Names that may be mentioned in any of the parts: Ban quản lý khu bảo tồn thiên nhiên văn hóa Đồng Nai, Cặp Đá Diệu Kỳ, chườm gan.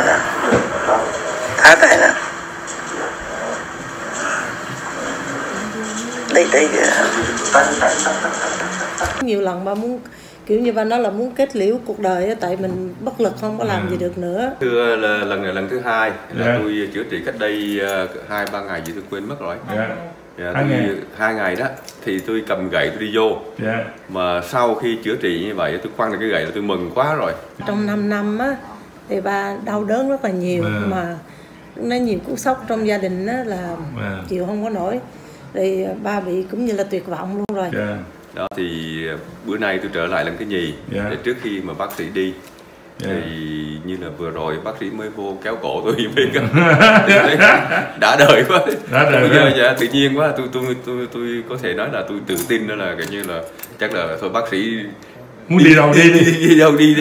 đó nè, thả tay nè, đây đây nhiều lần ba muốn kiểu như ba nói là muốn kết liễu cuộc đời, tại mình bất lực không có làm gì được nữa. Thưa là lần thứ hai là tôi chữa trị cách đây 2-3 ngày gì tôi quên mất rồi. Hai ngày đó thì tôi cầm gậy tôi đi vô, mà sau khi chữa trị như vậy tôi quăng được cái gậy là tôi mừng quá rồi. Trong 5 năm á thì ba đau đớn rất là nhiều, mà nó nhiều cú sốc trong gia đình á là chịu không có nổi, thì ba bị cũng như là tuyệt vọng luôn rồi. Đó thì bữa nay tôi trở lại làm cái gì để trước khi mà bác sĩ đi thì như là vừa rồi bác sĩ mới vô kéo cổ tôi biết không? Đã đời quá, đã đời bây giờ tự nhiên quá, tôi có thể nói là tôi tự tin đó là kiểu như là chắc là thôi bác sĩ muốn đi đâu đi.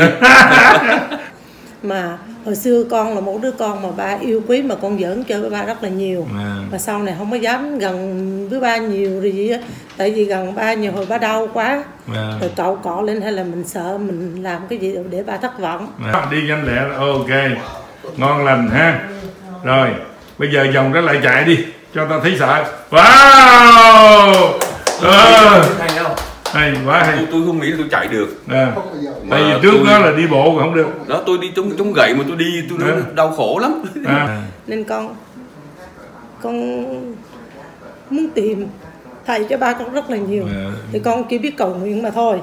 Mà hồi xưa con là một đứa con mà ba yêu quý, mà con giỡn chơi với ba rất là nhiều, mà sau này không có dám gần với ba nhiều rồi gì á, tại vì gần ba nhiều hồi ba đau quá, rồi cậu cọ lên hay là mình sợ mình làm cái gì để ba thất vọng. Đi nhanh lẹ, ok, ngon lành ha. Rồi bây giờ vòng đó lại chạy đi cho tao thấy sợ. Wow, hay quá, hay. Tôi không nghĩ là tôi chạy được. Tại vì trước đó là đi bộ không được. Đó tôi đi chống gậy mà tôi đi tôi đau khổ lắm. Nên con muốn tìm thầy cho ba con rất là nhiều. Thì con chỉ biết cầu nguyện mà thôi.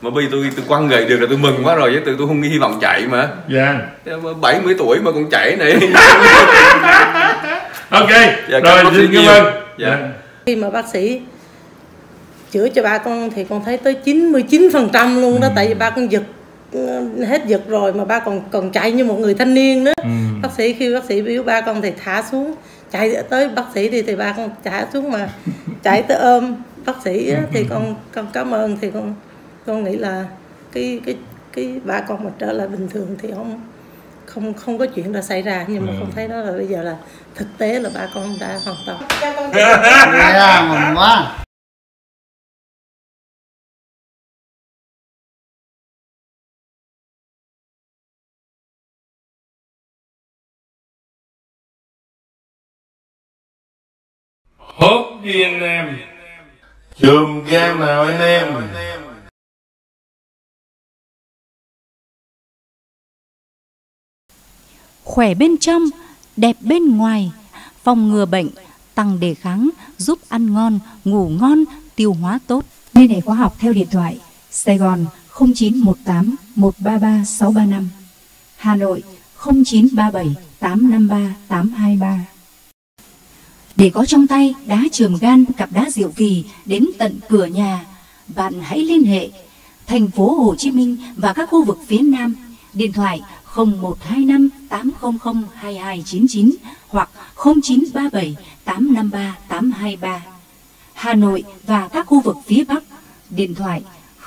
Mà bây giờ tôi quăng gậy được là tôi mừng quá rồi, chứ tôi không hy vọng chạy mà. 70 tuổi mà còn chạy này. Ok. Rồi xin cảm ơn. Khi mà bác sĩ chữa cho ba con thì con thấy tới 99% luôn đó, tại vì ba con giật hết giật rồi mà ba còn chạy như một người thanh niên nữa. Bác sĩ khi bác sĩ biểu ba con thì thả xuống, chạy tới bác sĩ thì ba con thả xuống mà chạy tới ôm bác sĩ đó, thì con cảm ơn, thì con nghĩ là cái ba con mà trở lại bình thường thì không có chuyện đã xảy ra, nhưng mà con thấy đó là bây giờ là thực tế là ba con đã hoàn toàn. Mừng quá. Hốt đi anh em, chùm gan nào anh em. Khỏe bên trong, đẹp bên ngoài, phòng ngừa bệnh, tăng đề kháng, giúp ăn ngon, ngủ ngon, tiêu hóa tốt. Liên hệ khóa học theo điện thoại Sài Gòn 0918 133 635, Hà Nội 0937 853 823. Để có trong tay đá chườm gan Cặp Đá Diệu Kỳ đến tận cửa nhà, bạn hãy liên hệ thành phố Hồ Chí Minh và các khu vực phía Nam, điện thoại 0125 800 2299 hoặc 0937 853 823. Hà Nội và các khu vực phía Bắc, điện thoại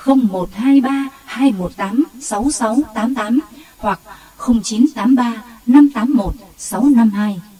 0123 218 6688 hoặc 0983 581 652.